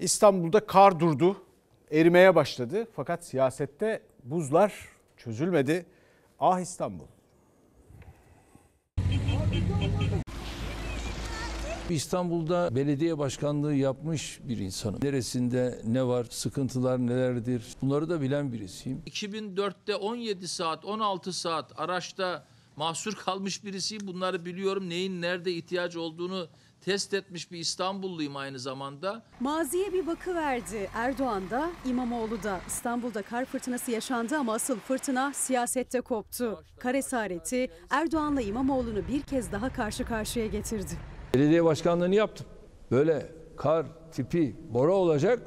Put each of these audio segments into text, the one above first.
İstanbul'da kar durdu, erimeye başladı. Fakat siyasette buzlar çözülmedi. Ah İstanbul. İstanbul'da belediye başkanlığı yapmış bir insanım. Neresinde ne var, sıkıntılar nelerdir, bunları da bilen birisiyim. 2004'te 17 saat, 16 saat araçta mahsur kalmış birisiyim. Bunları biliyorum, neyin nerede ihtiyaç olduğunu test etmiş bir İstanbulluyum aynı zamanda. Maziye bir bakıverdi Erdoğan'da, İmamoğlu'da. İstanbul'da kar fırtınası yaşandı ama asıl fırtına siyasette koptu. Kar esareti Erdoğan'la İmamoğlu'nu bir kez daha karşı karşıya getirdi. Belediye başkanlığını yaptım. Böyle kar tipi bora olacak,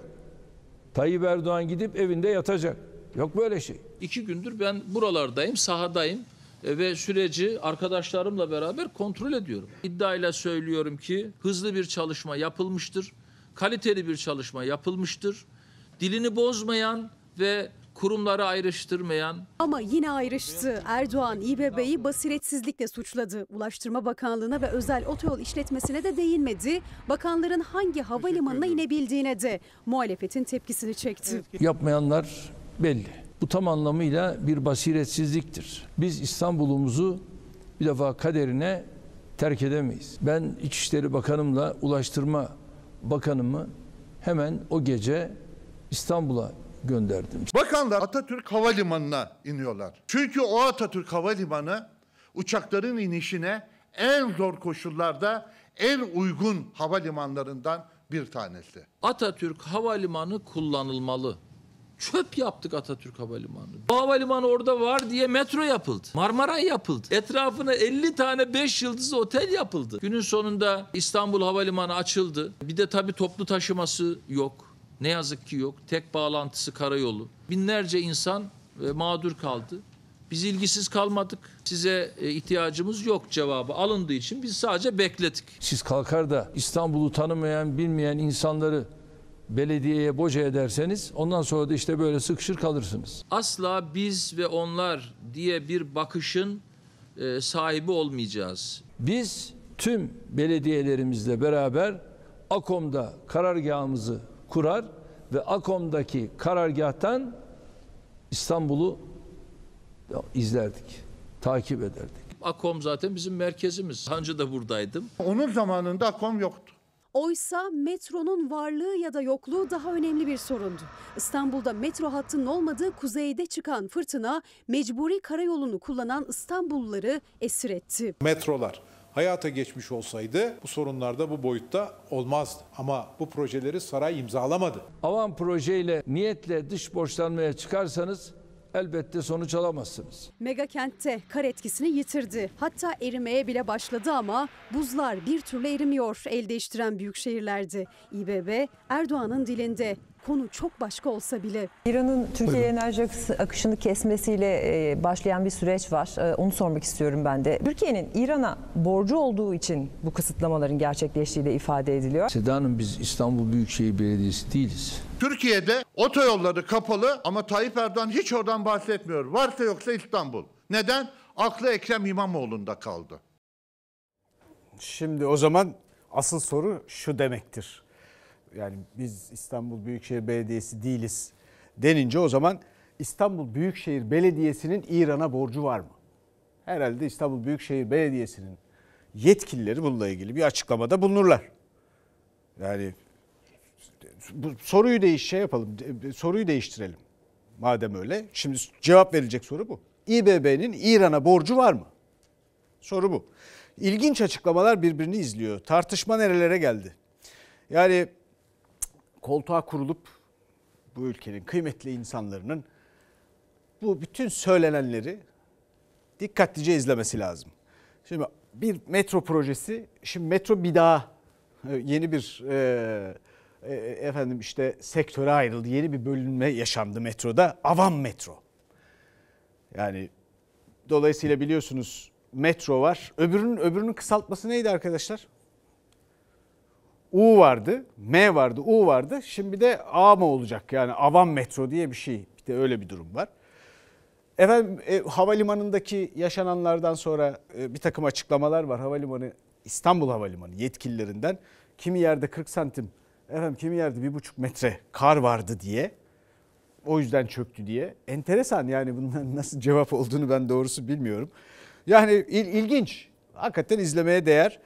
Tayyip Erdoğan gidip evinde yatacak. Yok böyle şey. 2 gündür ben buralardayım, sahadayım ve süreci arkadaşlarımla beraber kontrol ediyorum. İddiayla söylüyorum ki hızlı bir çalışma yapılmıştır, kaliteli bir çalışma yapılmıştır. Dilini bozmayan ve kurumları ayrıştırmayan. Ama yine ayrıştı. Erdoğan İBB'yi basiretsizlikle suçladı. Ulaştırma Bakanlığı'na ve özel otoyol işletmesine de değinmedi. Bakanların hangi havalimanına inebildiğine de muhalefetin tepkisini çekti. Yapmayanlar belli. Bu tam anlamıyla bir basiretsizliktir. Biz İstanbul'umuzu bir defa kaderine terk edemeyiz. Ben İçişleri Bakanımla Ulaştırma Bakanımı hemen o gece İstanbul'a gönderdim. Bakanlar Atatürk Havalimanı'na iniyorlar. Çünkü o Atatürk Havalimanı uçakların inişine en zor koşullarda en uygun havalimanlarından bir tanesi. Atatürk Havalimanı kullanılmalı. Çöp yaptık Atatürk Havalimanı. Bu havalimanı orada var diye metro yapıldı. Marmaray yapıldı. Etrafına 50 tane 5 yıldızlı otel yapıldı. Günün sonunda İstanbul Havalimanı açıldı. Bir de tabii toplu taşıması yok. Ne yazık ki yok. Tek bağlantısı karayolu. Binlerce insan mağdur kaldı. Biz ilgisiz kalmadık. Size ihtiyacımız yok cevabı alındığı için biz sadece bekledik. Siz kalkar da İstanbul'u tanımayan, bilmeyen insanları belediyeye boca ederseniz ondan sonra da işte böyle sıkışır kalırsınız. Asla biz ve onlar diye bir bakışın sahibi olmayacağız. Biz tüm belediyelerimizle beraber AKOM'da karargahımızı kurar ve AKOM'daki karargâhtan İstanbul'u izlerdik, takip ederdik. AKOM zaten bizim merkezimiz. Hancı da buradaydım. Onun zamanında AKOM yoktu. Oysa metronun varlığı ya da yokluğu daha önemli bir sorundu. İstanbul'da metro hattının olmadığı kuzeyde çıkan fırtına mecburi karayolunu kullanan İstanbulluları esir etti. Metrolar hayata geçmiş olsaydı bu sorunlar da bu boyutta olmazdı. Ama bu projeleri saray imzalamadı. Avan projeyle, niyetle dış borçlanmaya çıkarsanız elbette sonuç alamazsınız. Mega kentte kar etkisini yitirdi. Hatta erimeye bile başladı ama buzlar bir türlü erimiyor el değiştiren büyük şehirlerde. İBB Erdoğan'ın dilinde. Konu çok başka olsa bile. İran'ın Türkiye'ye enerji akışını kesmesiyle başlayan bir süreç var. Onu sormak istiyorum ben de. Türkiye'nin İran'a borcu olduğu için bu kısıtlamaların gerçekleştiği de ifade ediliyor. Seda Hanım, biz İstanbul Büyükşehir Belediyesi değiliz. Türkiye'de otoyolları kapalı ama Tayyip Erdoğan hiç oradan bahsetmiyor. Varsa yoksa İstanbul. Neden? Aklı Ekrem İmamoğlu'nda kaldı. Şimdi o zaman asıl soru şu demektir. Yani biz İstanbul Büyükşehir Belediyesi değiliz denince o zaman İstanbul Büyükşehir Belediyesi'nin İran'a borcu var mı? Herhalde İstanbul Büyükşehir Belediyesi'nin yetkilileri bununla ilgili bir açıklamada bulunurlar. Yani bu soruyu değiştirelim. Madem öyle, şimdi cevap verilecek soru bu. İBB'nin İran'a borcu var mı? Soru bu. İlginç açıklamalar birbirini izliyor. Tartışma nerelere geldi? Yani koltuğa kurulup bu ülkenin kıymetli insanlarının bu bütün söylenenleri dikkatlice izlemesi lazım. Şimdi bir metro projesi, şimdi metro bir daha yeni bir sektöre ayrıldı. Yeni bir bölünme yaşandı metroda. Avam metro. Yani dolayısıyla biliyorsunuz metro var. Öbürünün kısaltması neydi arkadaşlar? U vardı, M vardı, U vardı. Şimdi de A mı olacak? Yani avam metro diye bir şey. Bir de öyle bir durum var. Efendim havalimanındaki yaşananlardan sonra bir takım açıklamalar var. Havalimanı, İstanbul Havalimanı yetkililerinden kimi yerde 40 santim Efendim kimi yerde 1,5 metre kar vardı diye, o yüzden çöktü diye. Enteresan yani, bundan nasıl cevap olduğunu ben doğrusu bilmiyorum. Yani ilginç. Hakikaten izlemeye değer.